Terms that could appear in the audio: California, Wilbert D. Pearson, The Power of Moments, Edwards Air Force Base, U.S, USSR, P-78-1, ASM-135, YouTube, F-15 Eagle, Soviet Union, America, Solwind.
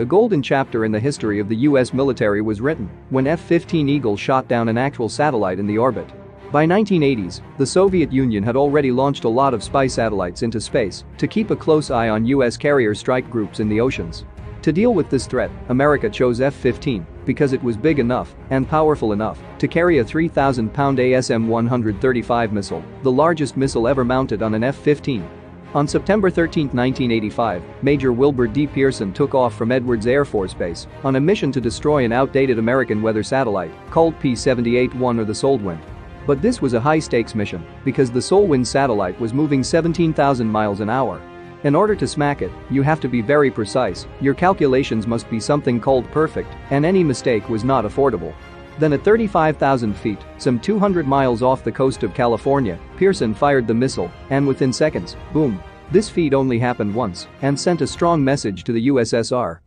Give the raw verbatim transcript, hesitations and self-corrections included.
A golden chapter in the history of the U S military was written when F fifteen Eagle shot down an actual satellite in the orbit. By nineteen eighties, the Soviet Union had already launched a lot of spy satellites into space to keep a close eye on U S carrier strike groups in the oceans. To deal with this threat, America chose F fifteen because it was big enough and powerful enough to carry a three thousand pound A S M one thirty-five missile, the largest missile ever mounted on an F fifteen. On September thirteenth nineteen eighty-five, Major Wilbert D. Pearson took off from Edwards Air Force Base on a mission to destroy an outdated American weather satellite called P seventy-eight one or the Solwind. But this was a high-stakes mission because the Solwind satellite was moving seventeen thousand miles an hour. In order to smack it, you have to be very precise, your calculations must be something called perfect, and any mistake was not affordable. Then at thirty-five thousand feet, some two hundred miles off the coast of California, Pearson fired the missile, and within seconds, boom. This feat only happened once and sent a strong message to the U S S R.